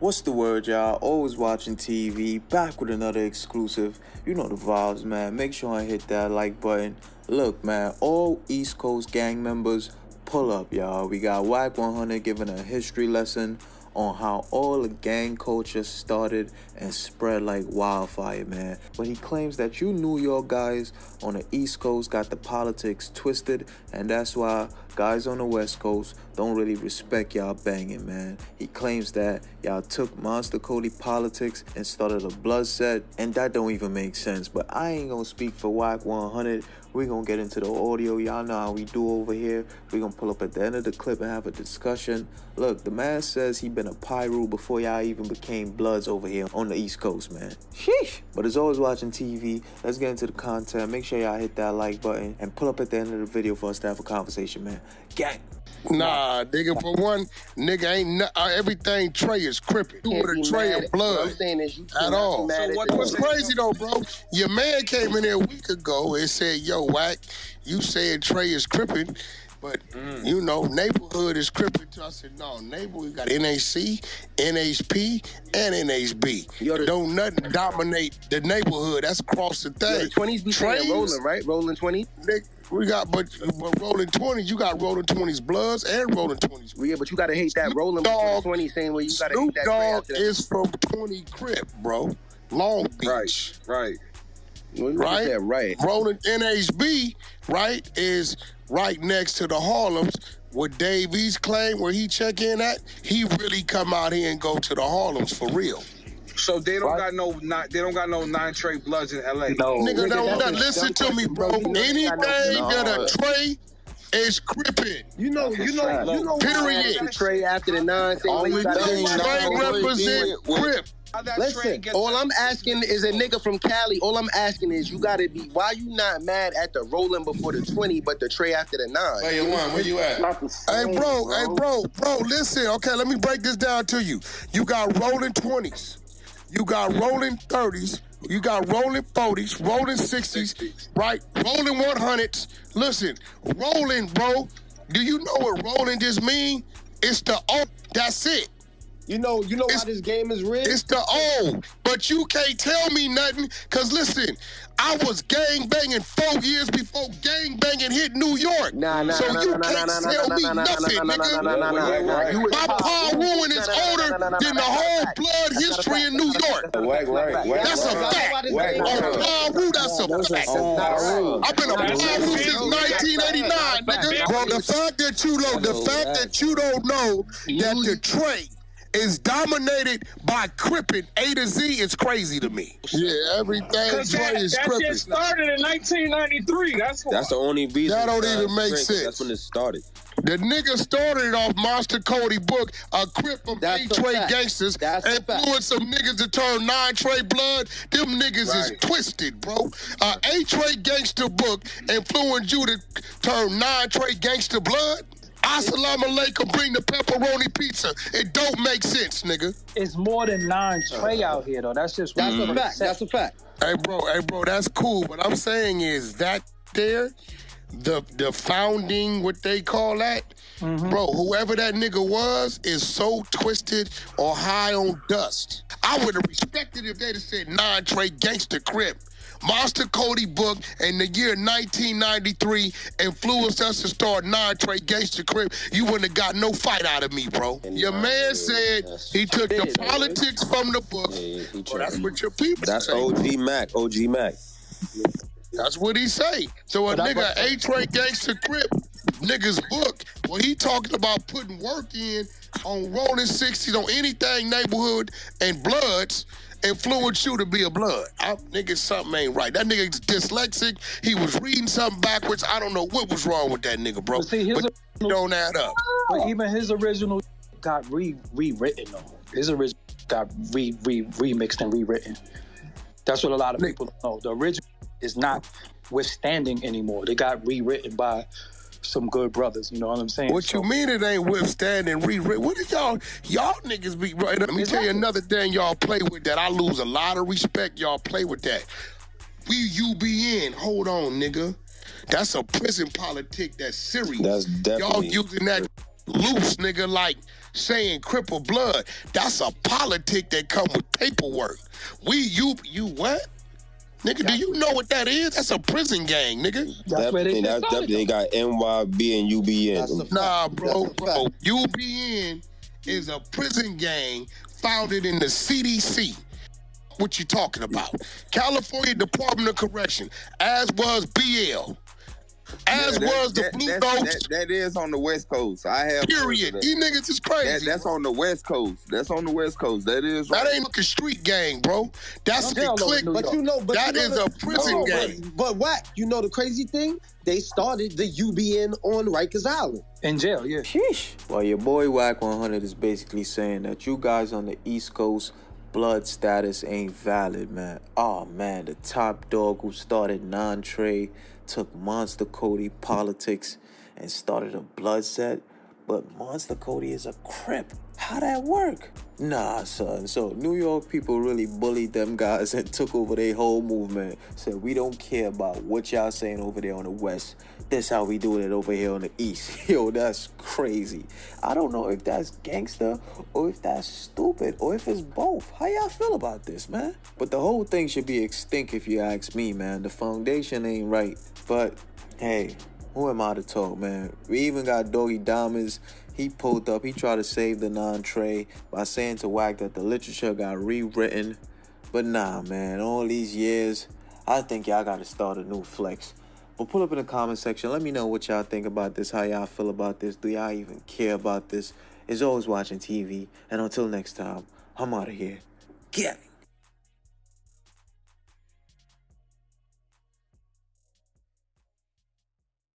What's the word, y'all? Always Watching TV, back with another exclusive. You know the vibes, man. Make sure I hit that like button. Look, man, all East Coast gang members, pull up, y'all. We got Wack 100 giving a history lesson on how all the gang culture started and spread like wildfire, man. But he claims that you New York guys on the East Coast got the politics twisted, and that's why guys on the West Coast don't really respect y'all banging, man. He claims that y'all took Monster Kody politics and started a bloodshed, and that don't even make sense. But I ain't gonna speak for Wack 100. We're gonna get into the audio. Y'all know how we do over here. We're gonna pull up at the end of the clip and have a discussion. Look, the man says he been a pyro before y'all even became bloods over here on the East Coast, man. Sheesh. But as always, Watching TV, let's get into the content. Make sure y'all hit that like button and pull up at the end of the video for us to have a conversation, man. Gang. Nah, nigga, for one, nigga ain't everything Trey is crippled with a tray of blood at all. So what's crazy though, bro, your man came in there a week ago and said, yo, Wack, you said Trey is crippled, but you know, neighborhood is crippled too. I said, no, neighborhood got NAC, NHP, and NHB. Don't nothing dominate the neighborhood. That's across the thing. The 20s be saying rolling, right? Rolling 20? Nigga, we got, but rolling 20s, you got rolling 20s bloods and rolling 20s. Yeah, but you gotta hate that Snoop rolling Dogg, 20 same way you gotta Snoop hate that. Snoop Dogg is from 20 Crip, bro. Long Beach. Right. Rolling NHB, right, is right next to the Harlems. What Davies claim where he check in at, he really come out here and go to the Harlems for real. So they don't got no, they don't got no 9 TREY bloods in LA. No, nigga, don't listen to me, bro. Anything that a Trey is crippin'. You know. Period. Trey after the 9 thing. Only thing Trey represent Crip. Listen, all I'm asking is a nigga from Cali. All I'm asking is you gotta be. Why you not mad at the rolling before the 20, but the Trey after the 9? Hey, where you at? Hey, bro. Hey, bro. Listen. Okay, let me break this down to you. You got rolling 20s. You got rolling 30s, you got rolling 40s, rolling 60s, right? Rolling 100s. Listen, rolling, bro, do you know what rolling just mean? It's the old, that's it. You know how this game is rigged? It's the old, but you can't tell me nothing, because listen, I was gangbanging 4 years before gangbanging hit New York. So you can't tell me nothing, nigga. My Pa Ruin is older than the whole blood history in New York. That's a fact. On Pa Ru, that's a fact. I've been a Pa Ru since 1989, nigga. Bro, the fact that you don't know that the Trey is dominated by crippin' A to Z is crazy to me. Yeah, everything is crippin'. That shit started in 1993. That's the only reason. That don't even make sense. That's when it started. The nigga started off Monster Kody book, a crip from 8 TREY gangsters, and influenced some niggas to turn 9 TREY blood. Them niggas is twisted, bro. 8 TREY gangster book influenced you to turn 9 TREY gangster blood. Assalamu alaikum, bring the pepperoni pizza. It don't make sense, nigga. It's more than 9 TREY out here, though. That's just what a fact. That's a fact. Hey, bro, that's cool. What I'm saying is that there, the founding, what they call that, bro, whoever that nigga was is so twisted or high on dust. I would have respected if they'd have said 9 TREY gangster crib. Monster Kody book in the year 1993 influenced us to start 9 TREY gangster crib. You wouldn't have got no fight out of me, bro. Your man said he took the politics from the book. Well, that's what your people say. That's OG Mack. OG Mack. That's what he say. So a nigga, A TREY gangster crib, niggas book, well, he talking about putting work in on rolling 60s, on anything neighborhood and bloods, influence you to be a blood. Nigga, something ain't right. That nigga's dyslexic. He was reading something backwards. I don't know what was wrong with that nigga, bro. But see, don't add up. But even his original got rewritten, though. His original got remixed and rewritten. That's what a lot of people don't know. The original is not withstanding anymore. They got rewritten by some good brothers, you know what I'm saying? What you mean it ain't withstanding rewritten? What did y'all niggas be, right? Let me tell you another thing y'all play with that I lose a lot of respect. Y'all play with that. We UBN, hold on, nigga. That's a prison politic that's serious. That's definitely. Y'all using that loose, nigga, like saying crippled blood. That's a politic that come with paperwork. You what? Nigga, do you know what that is? That's a prison gang, nigga. That's where they got NYB and UBN. Nah, bro. UBN is a prison gang founded in the CDC. What you talking about? California Department of Correction, as was BL. As was the Blue Dogs. That is on the West Coast. I have. Period. These niggas is crazy. That's on the West Coast. That is. That ain't like a street gang, bro. That's a clique. But you know, that is a prison gang. But what? You know the crazy thing? They started the UBN on Rikers Island. In jail, yeah. Sheesh. Well, your boy Wack 100 is basically saying that you guys on the East Coast, blood status ain't valid, man. Oh, man, the top dog who started 9 TREY, took Monster Kody politics and started a blood set, but Monster Kody is a Crip. How that work? Nah, son. So New York people really bullied them guys and took over their whole movement. Said, we don't care about what y'all saying over there on the West. That's how we doing it over here on the East. Yo, that's crazy. I don't know if that's gangster or if that's stupid or if it's both. How y'all feel about this, man? But the whole thing should be extinct if you ask me, man. The foundation ain't right. But, hey, who am I to talk, man? We even got Doggy Diamonds. He pulled up, he tried to save the 9 TREY by saying to Wack that the literature got rewritten. But nah, man, all these years, I think y'all gotta start a new flex. But pull up in the comment section, let me know what y'all think about this, how y'all feel about this, do y'all even care about this? It's Always Watching TV, and until next time, I'm out of here. Get it!